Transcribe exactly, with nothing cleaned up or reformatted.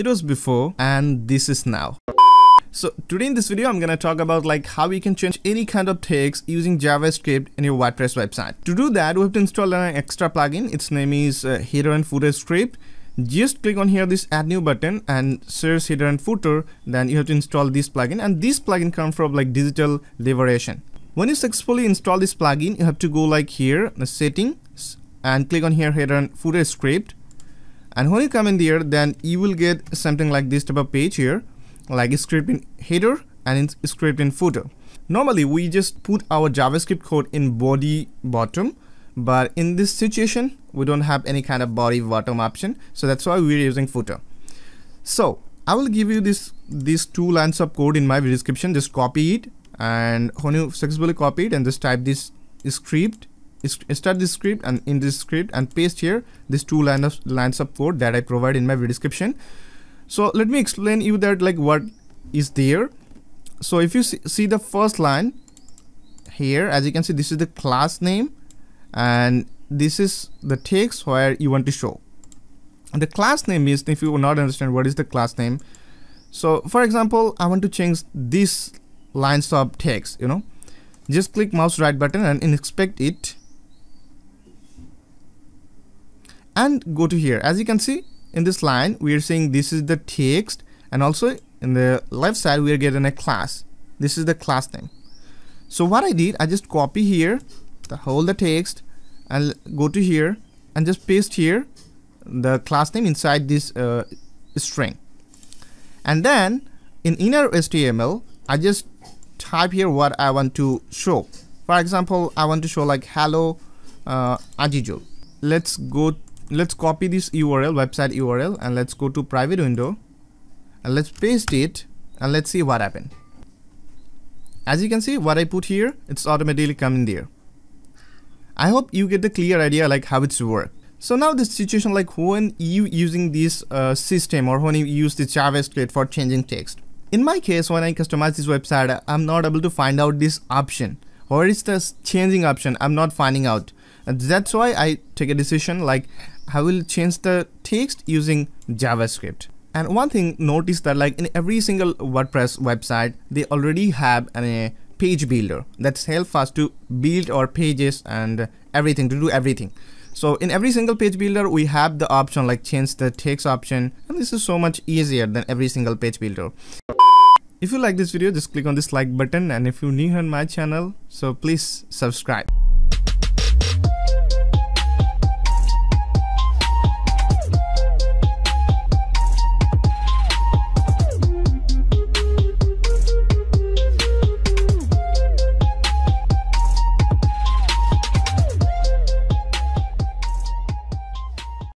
It was before and this is now. So today in this video, I'm gonna talk about like how you can change any kind of text using JavaScript in your WordPress website. To do that, we have to install an extra plugin. Its name is uh, Header and Footer Script. Just click on here this add new button and search header and footer. Then you have to install this plugin, and this plugin comes from like Digital Liberation. When you successfully install this plugin, you have to go like here the settings and click on here header and footer script. And when you come in there, then you will get something like this type of page here, like script in header and script in footer. Normally we just put our JavaScript code in body bottom, but in this situation we don't have any kind of body bottom option, so that's why we're using footer. So I will give you this these two lines of code in my description. Just copy it, and when you successfully copy it, and just type this script, start this script and in this script, and paste here these two line of, lines of code that I provide in my description. So let me explain you that like what is there. So if you see, see the first line here, as you can see, this is the class name, and this is the text where you want to show. And the class name is, if you will not understand what is the class name, so for example I want to change this lines of text, you know, just click mouse right button and inspect it and go to here. As you can see in this line we are saying this is the text, and also in the left side we are getting a class. This is the class name. So what I did, I just copy here the whole the text and go to here and just paste here the class name inside this uh, string, and then in inner H T M L I just type here what I want to show. For example, I want to show like hello uh, Ajijul. Let's go, let's copy this U R L, website U R L, and let's go to private window and let's paste it and let's see what happened. As you can see what I put here, it's automatically coming there. I hope you get the clear idea like how it's work. So now this situation, like when you using this uh, system or when you use the JavaScript for changing text. In my case, when I customize this website, I'm not able to find out this option. Or it's the changing option, I'm not finding out. And that's why I take a decision like I will change the text using JavaScript. And one thing, notice that like in every single WordPress website, they already have an a page builder that's help us to build our pages and everything, to do everything. So in every single page builder we have the option like change the text option, and this is so much easier than every single page builder. If you like this video, just click on this like button, and if you're new on my channel, so please subscribe.